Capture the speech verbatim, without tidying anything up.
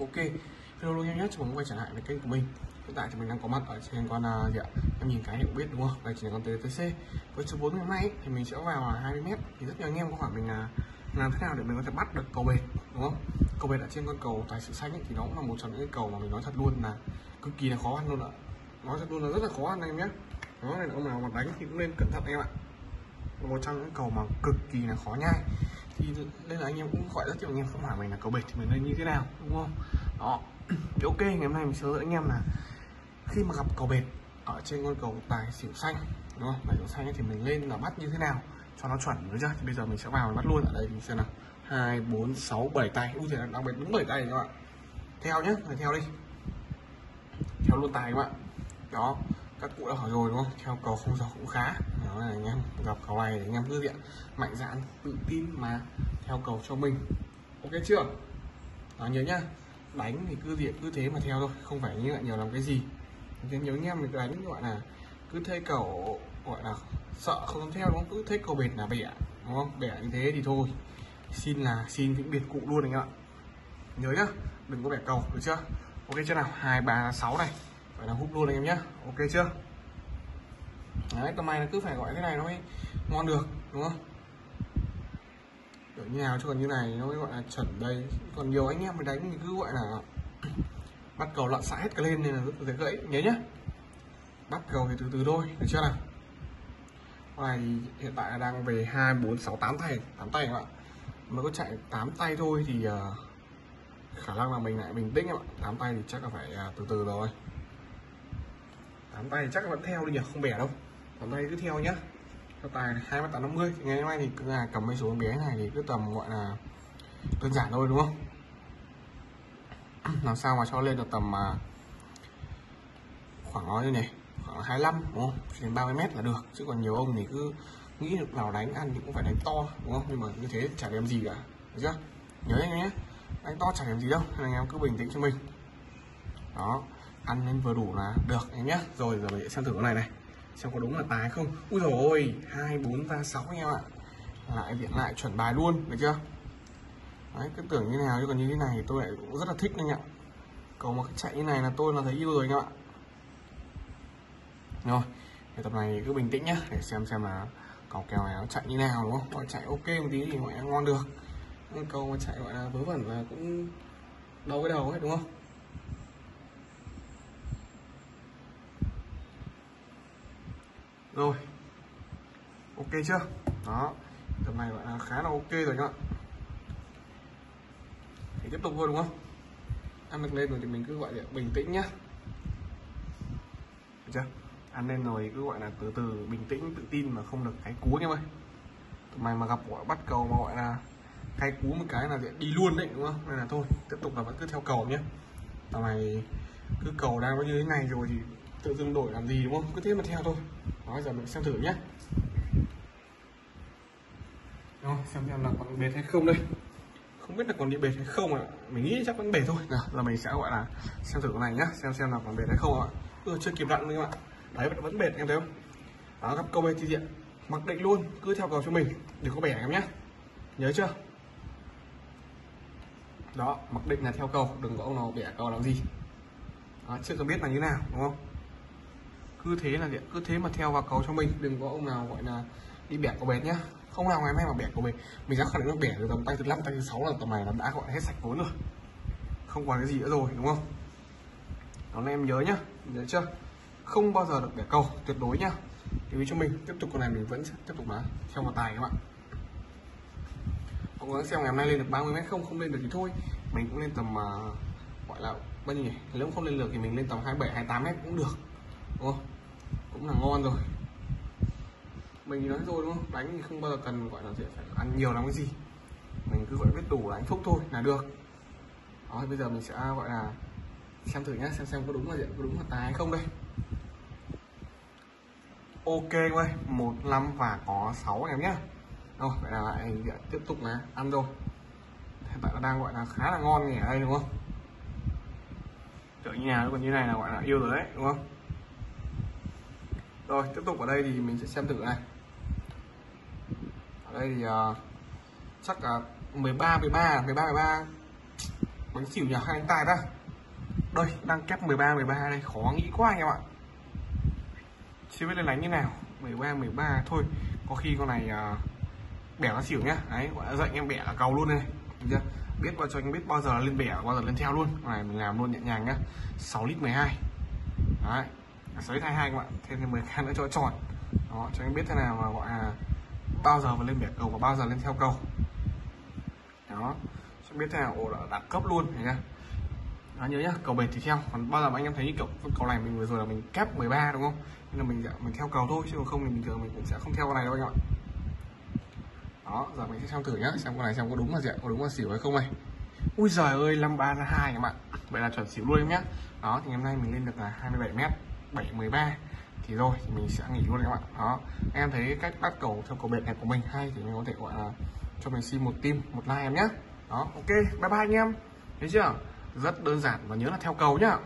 OK. Hello nhanh nhất, chào mừng quay trở lại với kênh của mình. Hiện tại thì mình đang có mặt ở trên con uh, gì ạ? Em nhìn cái thì cũng biết đúng không? Đây chính là con tê tê xê. Với số bốn ngày hôm nay thì mình sẽ vào là hai mươi mét. Thì rất nhiều anh em có hỏi mình là làm thế nào để mình có thể bắt được cầu bệt, đúng không? Cầu bệt ở trên con cầu Tài Sự Xanh ấy, thì nó cũng là một trong những cái cầu mà mình nói thật luôn là cực kỳ là khó ăn luôn ạ. Nói thật luôn là rất là khó ăn anh em nhé. Đó, nên là ông nào mà đánh thì cũng nên cẩn thận em ạ. Một trong những cầu mà cực kỳ là khó nhai. Thì đây là anh em cũng gọi rất nhiều anh em không hỏi mình là cầu bệt thì mình nên như thế nào, đúng không? Đó. Thì OK, ngày hôm nay mình sẽ hướng dẫn anh em là khi mà gặp cầu bệt ở trên con cầu Tài Xỉu Xanh, đúng không? Tài Xỉu Xanh thì mình lên là bắt như thế nào cho nó chuẩn, đúng chưa? Thì bây giờ mình sẽ vào bắt luôn ở đây, mình xem nào. hai bốn sáu bảy tay. Úi giời, đang bệt đúng bảy tay các bạn. Theo nhá, phải theo đi. Theo luôn tài các bạn. Đó, các cụ đã hỏi rồi đúng không? Theo cầu không giờ cũng khá. Đó là anh em gặp cầu này thì anh em cứ diện mạnh dạn, tự tin mà theo cầu cho mình. OK chưa? Đó, nhớ nhá. Đánh thì cứ diện cứ thế mà theo thôi, không phải như lại nhiều làm cái gì. Thế nhiều anh em mình đánh gọi là cứ thấy cầu gọi là sợ không dám theo, đúng không? Cứ thấy cầu bệt là bẻ, đúng không? Bẻ như thế thì thôi, xin là xin vĩnh biệt cụ luôn anh em ạ. Nhớ nhá, đừng có bẻ cầu, được chưa? OK chưa nào? Hai ba sáu này phải là húp luôn anh em nhá. OK chưa? Đấy, tầm này nó cứ phải gọi thế này nó mới ngon được, đúng không? Kiểu như nào chứ còn như này nó mới gọi là chuẩn đây. Còn nhiều anh em mới đánh thì cứ gọi là bắt cầu lặn xạ hết cái lên nên là dễ gãy, nhớ nhá. Bắt cầu thì từ từ thôi, được chưa nào? Con này hiện tại là đang về hai bốn sáu tám tay, tám tay các bạn. Mới có chạy tám tay thôi thì uh, khả năng là mình lại bình tĩnh các bạn. tám tay thì chắc là phải uh, từ từ rồi. tám tay thì chắc là vẫn theo đi nhỉ, không bẻ đâu. tám tay cứ theo nhá. Các tài hai tám năm mươi. Ngày hôm nay thì cứ là cầm mấy số bé này thì cứ tầm gọi là đơn giản thôi, đúng không? Làm sao mà cho lên được tầm à, khoảng nói như này, khoảng hai mươi lăm, đúng không? Đến ba mươi mét là được. Chứ còn nhiều ông thì cứ nghĩ được nào đánh ăn thì cũng phải đánh to, đúng không? Nhưng mà như thế chả đem gì cả, được chưa? Nhớ anh em nhé, đánh to chả đem gì đâu, nên anh em cứ bình tĩnh cho mình. Đó, ăn nên vừa đủ là được anh nhé. Rồi giờ mình sẽ xem thử cái này này, xem có đúng là tài không. Úi dồi ôi, hai bốn ba sáu anh em ạ. Lại viện lại chuẩn bài luôn, được chưa? Đấy, cứ tưởng như nào chứ còn như thế này thì tôi lại cũng rất là thích anh ạ. Cầu mà chạy như này là tôi là thấy yêu rồi anh ạ. Rồi, cái tập này cứ bình tĩnh nhá, để xem xem là cầu kèo này nó chạy như nào, đúng không? Gọi chạy OK một tí thì gọi là ngon được. Nhưng cầu mà chạy gọi là vớ vẩn là cũng đâu cái đầu hết, đúng không? Rồi, OK chưa? Đó, tập này gọi là khá là OK rồi anh ạ. Tiếp tục thôi, đúng không? Ăn được lên rồi thì mình cứ gọi là bình tĩnh nhá, được chưa? Ăn lên rồi cứ gọi là từ từ, bình tĩnh, tự tin mà không được cái cú anh em ơi. Tụi mày mà gặp gọi bắt cầu mà gọi là cái cú một cái là đi luôn đấy, đúng không? Nên là thôi, tiếp tục là vẫn cứ theo cầu nhé. Tụi mày cứ cầu đang có như thế này rồi thì tự dưng đổi làm gì, đúng không? Cứ thế mà theo thôi. Đó, giờ mình xem thử nhé. Rồi, xem xem là còn bệt hay không đây. Không biết là còn bị bệt hay không ạ. Mình nghĩ chắc vẫn bệt thôi. Nào, là mình sẽ gọi là xem thử con này nhá, xem xem là còn bệt hay không ạ. Ừ, chưa kịp đặn nữa các bạn. Đấy, vẫn bệt em thấy không? Đó, gặp câu bệt thì diện mặc định luôn, cứ theo cầu cho mình, đừng có bẻ em nhé. Nhớ chưa? Đó, mặc định là theo cầu, đừng có ông nào bẻ cầu làm gì. Đó, chưa cần biết là như nào, đúng không? Cứ thế là diện, cứ thế mà theo vào cầu cho mình, đừng có ông nào gọi là đi bẻ cầu bệt nhá. Không nào ngày mai mà bẻ của mình mình dám khẳng định nó bẻ từ tầm tay thứ năm tay thứ sáu là tầm này nó đã gọi hết sạch vốn rồi, không còn cái gì nữa rồi, đúng không? Đó nên em nhớ nhá, nhớ chưa? Không bao giờ được bẻ cầu, tuyệt đối nhá. Thì cho mình tiếp tục con này mình vẫn sẽ tiếp tục là theo vào tài các bạn. Cố gắng xem ngày hôm nay lên được ba mươi mét không, không lên được thì thôi, mình cũng lên tầm uh, gọi là bao nhiêu nhỉ? Nếu không lên được thì mình lên tầm hai mươi bảy hai mươi tám mét cũng được, đúng không? Cũng là ngon rồi. Mình nói rồi đúng không? Đánh thì không bao giờ cần gọi là gì, phải ăn nhiều lắm cái gì. Mình cứ gọi biết đủ là hạnh phúc thôi là được. Đó, bây giờ mình sẽ gọi là xem thử nhá, xem xem có đúng là diện, có đúng là tài hay không đây. OK em ơi, một năm và có sáu em nhá. Rồi, vậy là lại diện tiếp tục là ăn rồi. Hiện tại nó đang gọi là khá là ngon nhỉ ở đây, đúng không? Kiểu như nào, còn như này là gọi là yêu rồi đấy, đúng không? Rồi, tiếp tục ở đây thì mình sẽ xem thử này. Ở đây thì uh, chắc là mười ba mười ba mười ba mười ba bắn xỉu nhà hai anh tài ra. Đây đang kép mười ba mười ba đây, khó nghĩ quá anh em ạ. Chưa biết lên đánh như nào. Mười ba mười ba thôi, có khi con này uh, bẻ nó xỉu nhá. Đấy, gọi là dậy em bẻ là cầu luôn này. Được chưa? Biết bao cho anh biết bao giờ là lên bẻ, bao giờ lên theo luôn. Con này mình làm luôn nhẹ nhàng nhá. sáu lít mười hai. Đấy. sáu lít hai mươi hai các bạn. Thêm thêm mười k nữa cho tròn. Đó, cho anh biết thế nào mà gọi là bao giờ mà lên bẻ cầu và bao giờ lên theo cầu. Đó. Cho biết thế nào là đặt cấp luôn nhá. Đó, nhớ nhá, cầu bệt thì theo. Còn bao giờ mà anh em thấy như kiểu cầu này mình vừa rồi là mình kép mười ba đúng không? Nên là mình mình theo cầu thôi, chứ còn không thì bình thường mình cũng sẽ không theo con này đâu anh ạ. Đó, giờ mình sẽ xem thử nhá, xem con này xem có đúng là gì ạ, có đúng là xỉu hay không này. Ui giời ơi, năm ba hai các bạn. Vậy là chuẩn xỉu luôn em nhá. Đó thì ngày hôm nay mình lên được là hai mươi bảy mét, bảy mười ba. Thì rồi thì mình sẽ nghỉ luôn các bạn. Đó. Anh em thấy cách bắt cầu theo cầu bệt này của mình hay thì mình có thể gọi là cho mình xin một tim, một like em nhá. Đó, ok, bye bye anh em. Thấy chưa? Rất đơn giản và nhớ là theo cầu nhá.